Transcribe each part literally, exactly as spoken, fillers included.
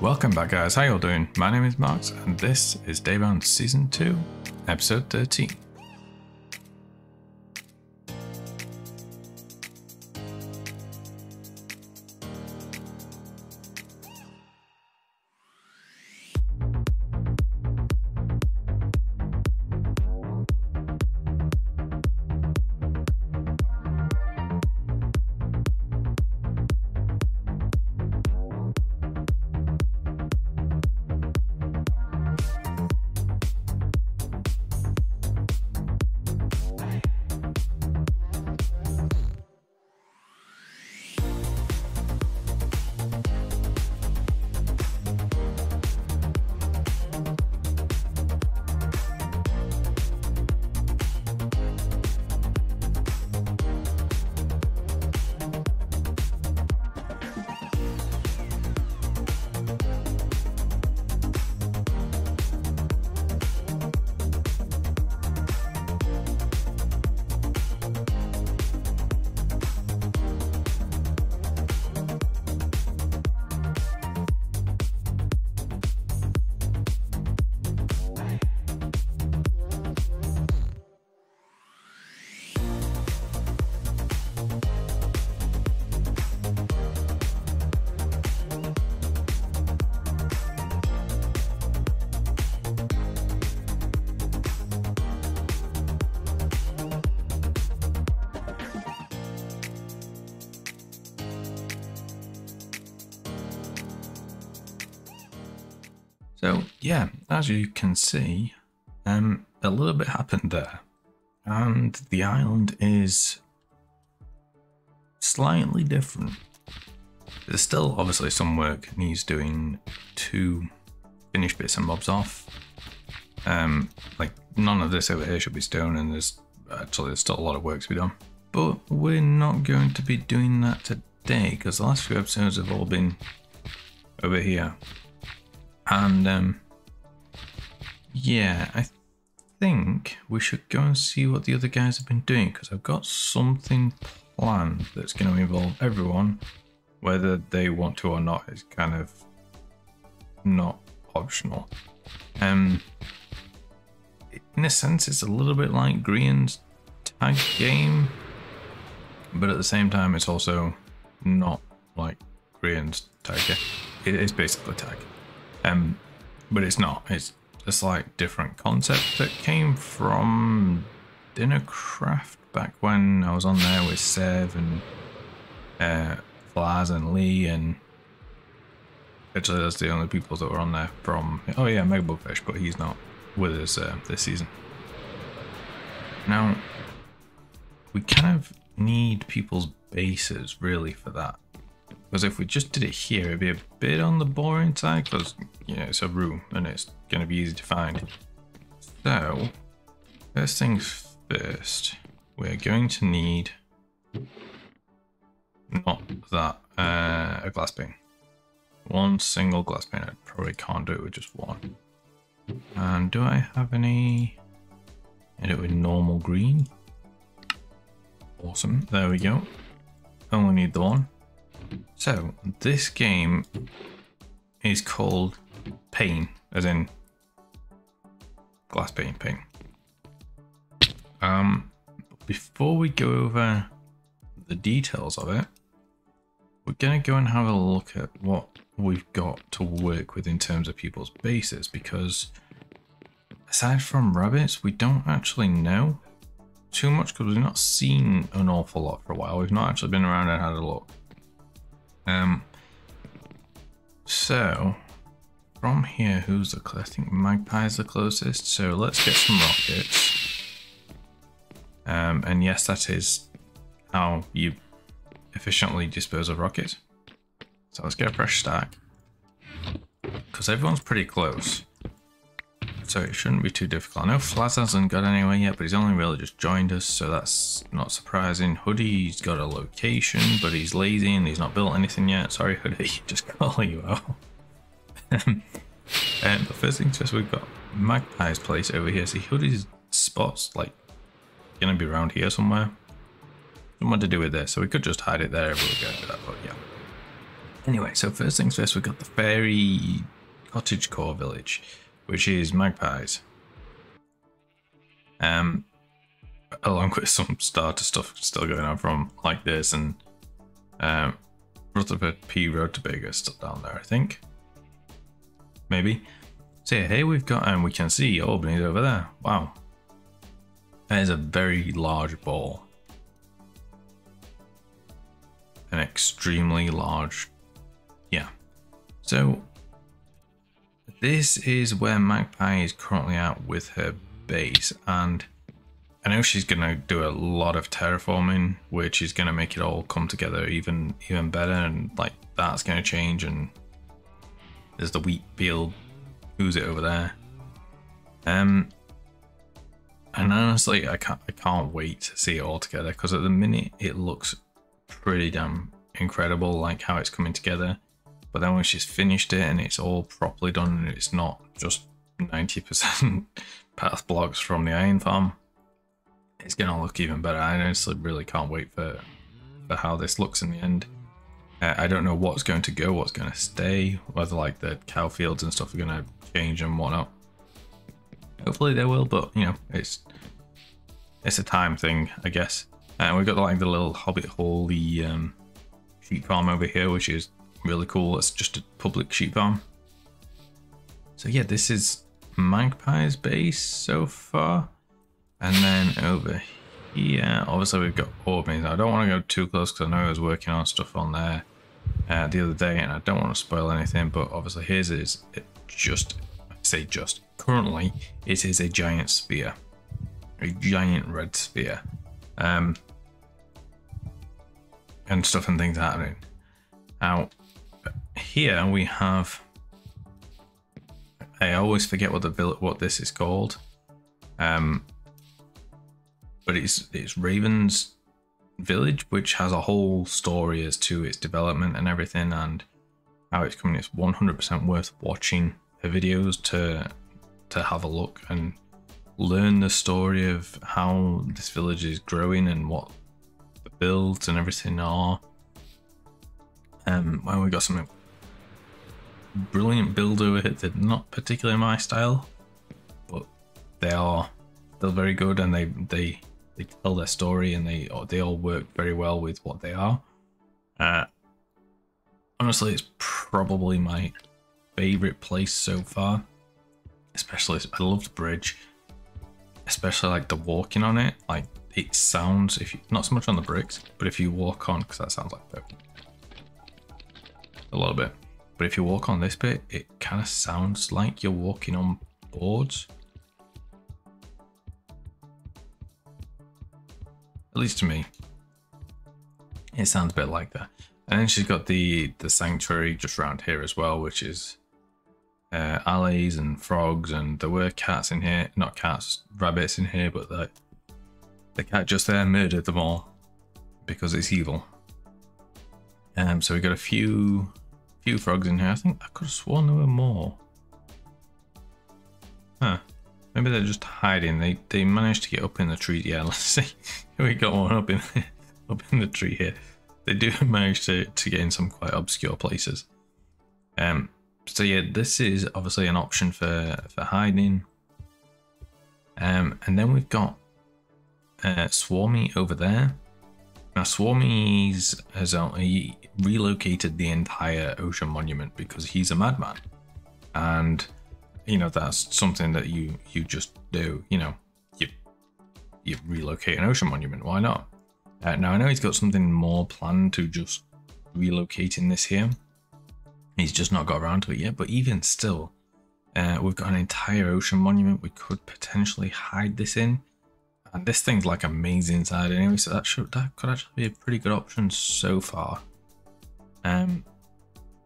Welcome back, guys. How y'all doing? My name is Marks, and this is Daybound Season two, Episode thirteen. So yeah, as you can see, um, a little bit happened there, and the island is slightly different. There's still obviously some work needs doing to finish bits and mobs off. Um, like none of this over here should be stone, and there's actually there's still a lot of work to be done. But we're not going to be doing that today, because the last few episodes have all been over here. And, um, yeah, I th think we should go and see what the other guys have been doing, because I've got something planned that's going to involve everyone. Whether they want to or not is kind of not optional. Um, in a sense, it's a little bit like Grian's tag game, but at the same time, it's also not like Grian's tag game. It is basically tag. Um, but it's not, it's a slight different concept that came from Dinnercraft back when I was on there with Sev and uh, Flaz and Lee, and actually that's the only people that were on there from, oh yeah, Megabugfish, but he's not with us uh, this season. Now, we kind of need people's bases really for that. Because if we just did it here, it'd be a bit on the boring side, because, you know, it's a room and it's going to be easy to find. So, first things first, we're going to need, not that, uh, a glass pane. One single glass pane. I probably can't do it with just one. And do I have any? Hit it with normal green. Awesome, there we go. Only need the one. So, this game is called Pain, as in glass pane, pain. Um, before we go over the details of it, we're going to go and have a look at what we've got to work with in terms of people's bases, because aside from rabbits, we don't actually know too much, because we've not seen an awful lot for a while. We've not actually been around and had a look. Um, so from here, who's the closest? I think Magpie's the closest. So let's get some rockets. Um, and yes, that is how you efficiently dispose of rockets. So let's get a fresh stack, because everyone's pretty close. So it shouldn't be too difficult. I know Flaz hasn't got anywhere yet, but he's only really just joined us, so that's not surprising. Hoodie's got a location, but he's lazy and he's not built anything yet. Sorry, Hoodie, just call you out. um, but first things first, we've got Magpie's place over here. See, Hoodie's spot's like gonna be around here somewhere. Something to do with this, so we could just hide it there if we go to that, but yeah. Anyway, so first things first, we've got the fairy cottagecore village, which is magpies. Um, along with some starter stuff still going on from like this and um, Rutherford P Road Tobago is still down there, I think. Maybe. So yeah, here we've got, and um, we can see Albany's over there. Wow. That is a very large ball. An extremely large, yeah. So this is where Magpie is currently at with her base, and I know she's gonna do a lot of terraforming, which is gonna make it all come together even even better, and like that's gonna change. And there's the wheat field, who's it over there? Um, and honestly, I can't I can't wait to see it all together, because at the minute it looks pretty damn incredible, like how it's coming together. But then when she's finished it and it's all properly done and it's not just ninety percent path blocks from the iron farm, it's gonna look even better. I honestly really can't wait for, for how this looks in the end. uh, I don't know what's going to go, what's going to stay, whether like the cow fields and stuff are going to change and whatnot. Hopefully they will, but you know, it's it's a time thing, I guess. And we've got like the little hobbit hole, the um, sheep farm over here, which is really cool. It's just a public sheep farm. So yeah, this is Magpie's base so far. And then over here, obviously we've got Orbeez. I don't want to go too close because I know I was working on stuff on there uh, the other day, and I don't want to spoil anything. But obviously his is it just, I say just, currently it is a giant sphere. A giant red sphere. Um, and stuff and things happening. Now, here we have, I always forget what the what this is called, um, but it's it's Raven's village, which has a whole story as to its development and everything and how it's coming. It's one hundred percent worth watching her videos to to have a look and learn the story of how this village is growing and what the builds and everything are. Um, well, we got some brilliant builds over here. They're not particularly my style, but they are still very good, and they they they tell their story, and they they all work very well with what they are. Uh, honestly, it's probably my favorite place so far. Especially, I love the bridge. Especially like the walking on it, like it sounds, if you, not so much on the bricks, but if you walk on, because that sounds like that a little bit, but if you walk on this bit, it kind of sounds like you're walking on boards, at least to me it sounds a bit like that. And then she's got the the sanctuary just around here as well, which is Uh, alleys and frogs, and there were cats in here, not cats, rabbits in here, but the, the cat just there murdered them all because it's evil. Um, so we got a few few frogs in here. I think I could have sworn there were more. Huh. Maybe they're just hiding. They they managed to get up in the tree. Yeah, let's see. We got one up in up in the tree here. They do manage to, to get in some quite obscure places. Um So yeah, this is obviously an option for, for hiding. Um, and then we've got uh, Swarmee over there. Now Swarmee's has only relocated the entire ocean monument because he's a madman. And, you know, that's something that you, you just do, you know, you, you relocate an ocean monument, why not? Uh, now I know he's got something more planned to just relocating this here. He's just not got around to it yet, but even still, uh, we've got an entire ocean monument we could potentially hide this in. And this thing's like a maze inside anyway, so that should, that could actually be a pretty good option so far. Um,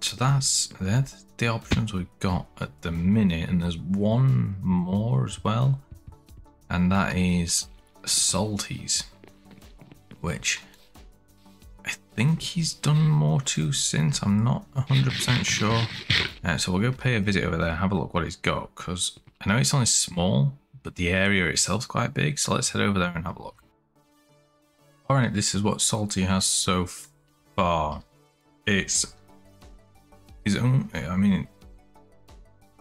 so that's, that's the options we've got at the minute, and there's one more as well, and that is Salty's, which I think he's done more to since, I'm not one hundred percent sure. Uh, so we'll go pay a visit over there, have a look what he's got, because I know it's only small, but the area itself's quite big, so let's head over there and have a look. Alright, this is what Salty has so far. It's his own, I mean,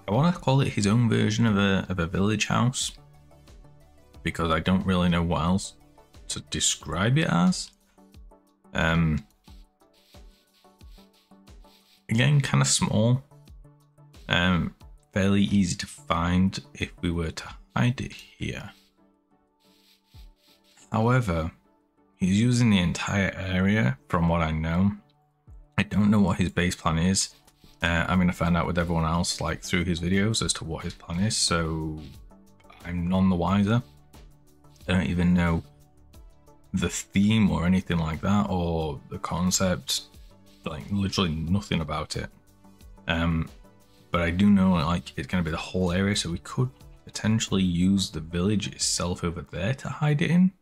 I want to call it his own version of a, of a village house, because I don't really know what else to describe it as. Um, again, kind of small, um, fairly easy to find if we were to hide it here. However, he's using the entire area from what I know. I don't know what his base plan is. Uh, I'm going to find out with everyone else, like through his videos, as to what his plan is. So I'm none the wiser. I don't even know the theme or anything like that, or the concept, like literally nothing about it. Um, but I do know like it's going to be the whole area. So we could potentially use the village itself over there to hide it in,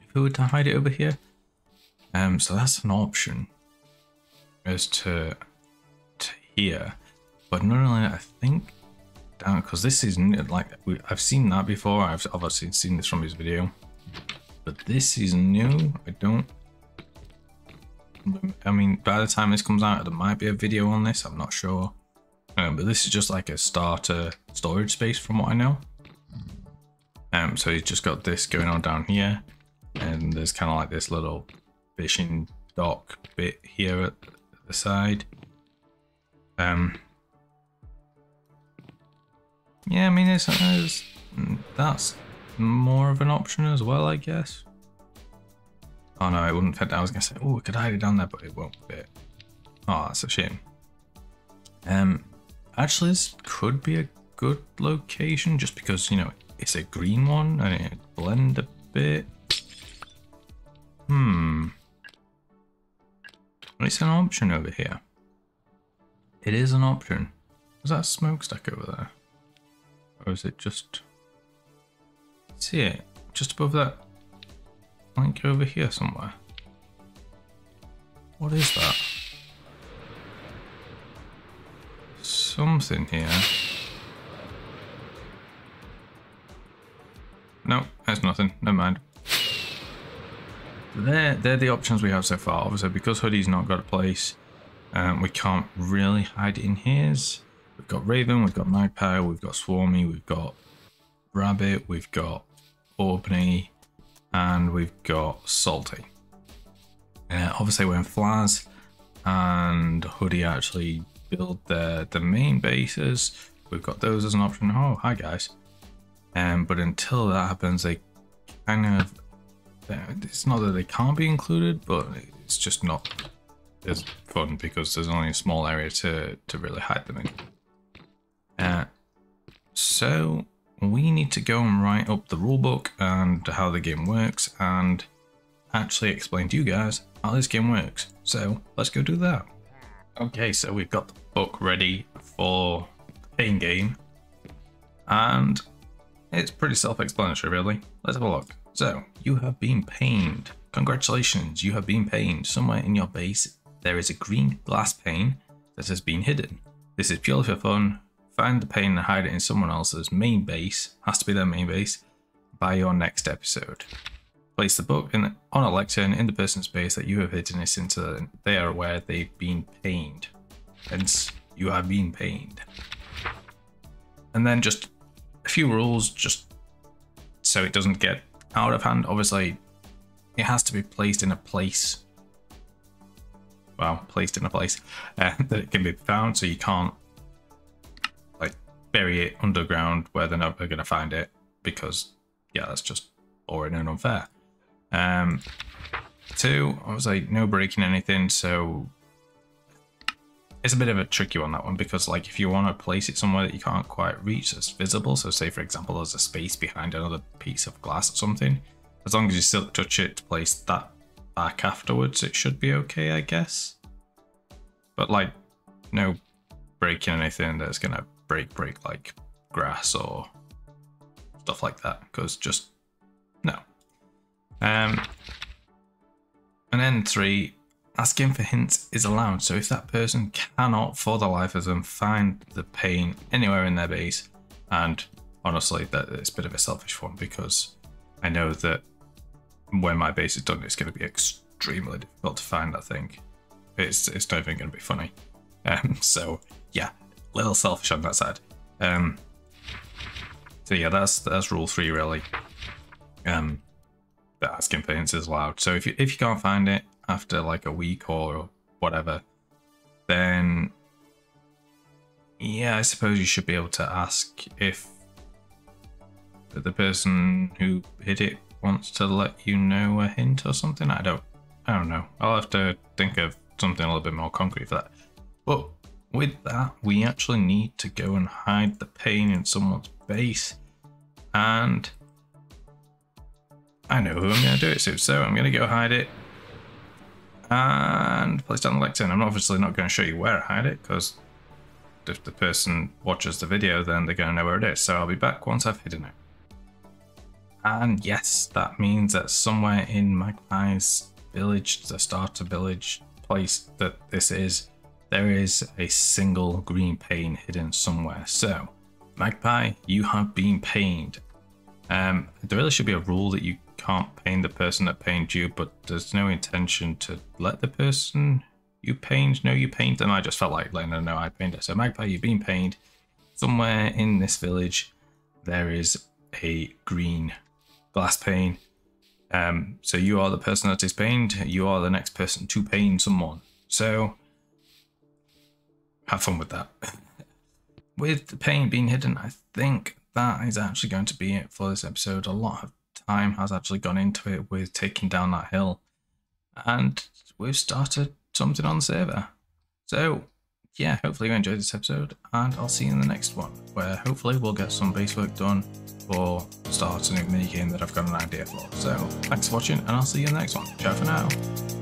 if we were to hide it over here. Um, so that's an option as to... here. But not only that, I think down, because this is new, like we, I've seen that before. I've obviously seen this from his video, but this is new. I don't, I mean, by the time this comes out, there might be a video on this, I'm not sure. Um, but this is just like a starter storage space from what I know. Um, so he's just got this going on down here, and there's kind of like this little fishing dock bit here at the side. Um, yeah, I mean, it's, it's, that's more of an option as well, I guess. Oh no, it wouldn't fit. I was going to say, oh, we could hide it down there, but it won't fit. Oh, that's a shame. Um, actually, this could be a good location just because, you know, it's a green one and it blends a bit. Hmm. It's an option over here. It is an option. Was that a smokestack over there? Or is it just... see it? Just above that plank over here somewhere. What is that? Something here. No, that's nothing. Never mind. They're, they're the options we have so far. Obviously, because Hoodie's not got a place... Um, we can't really hide it in his. We've got Raven, we've got Magpie, we've got Swarmee, we've got Rabbit, we've got Orbeez, and we've got Salty. Uh, obviously when Flaz and Hoodie actually build their, their main bases, we've got those as an option. Oh, hi guys. Um, but until that happens, they kind of... it's not that they can't be included, but it's just not... it's fun because there's only a small area to, to really hide them in. Uh, so we need to go and write up the rulebook and how the game works and actually explain to you guys how this game works. So let's go do that. Okay, so we've got the book ready for the main game and it's pretty self-explanatory really. Let's have a look. So you have been pained. Congratulations, you have been pained. Somewhere in your base there is a green glass pane that has been hidden. This is purely for fun. Find the pane and hide it in someone else's main base, has to be their main base, by your next episode. Place the book in, on a lectern in the person's base that you have hidden it into, they are aware they've been pained. Hence, you have been pained. And then just a few rules, just so it doesn't get out of hand. Obviously, it has to be placed in a place. Well, placed in a place uh, that it can be found, so you can't like bury it underground where they're never going to find it, because yeah, that's just boring and unfair. Um, two, I was like no breaking anything, so it's a bit of a tricky one, that one, because like if you want to place it somewhere that you can't quite reach that's visible, so say for example there's a space behind another piece of glass or something, as long as you still touch it to place that back afterwards, it should be okay, I guess. But like, no breaking anything that's gonna break break like grass or stuff like that, because just no. Um, and then three, asking for hints is allowed. So if that person cannot, for the life of them, find the pane anywhere in their base, and honestly, that it's a bit of a selfish one because I know that when my base is done, it's going to be extremely difficult to find that thing. It's, it's not even going to be funny. Um, so yeah, a little selfish on that side. Um, so yeah, that's that's rule three really. Um, that asking for hints is allowed. So if you if you can't find it after like a week or whatever, then yeah, I suppose you should be able to ask if the person who hid it wants to let you know a hint or something. I don't, I don't know. I'll have to think of something a little bit more concrete for that. But with that, we actually need to go and hide the pain in someone's base, and I know who I'm going to do it to. So I'm going to go hide it and place down the lectern. I'm obviously not going to show you where I hide it because if the person watches the video, then they're going to know where it is. So I'll be back once I've hidden it. And yes, that means that somewhere in Magpie's village, the starter village place that this is, there is a single green pain hidden somewhere. So Magpie, you have been pained. Um, there really should be a rule that you can't pain the person that pained you, but there's no intention to let the person you pained know you pained them. I just felt like letting them know I pained it. So Magpie, you've been pained. Somewhere in this village, there is a green glass pane. Um, so you are the person that is pained. You are the next person to pain someone. So have fun with that. With the pain being hidden, I think that is actually going to be it for this episode. A lot of time has actually gone into it with taking down that hill, and we've started something on the server. So yeah, hopefully you enjoyed this episode, and I'll see you in the next one, where hopefully we'll get some base work done or start a new minigame that I've got an idea for. So thanks for watching, and I'll see you in the next one. Ciao for now.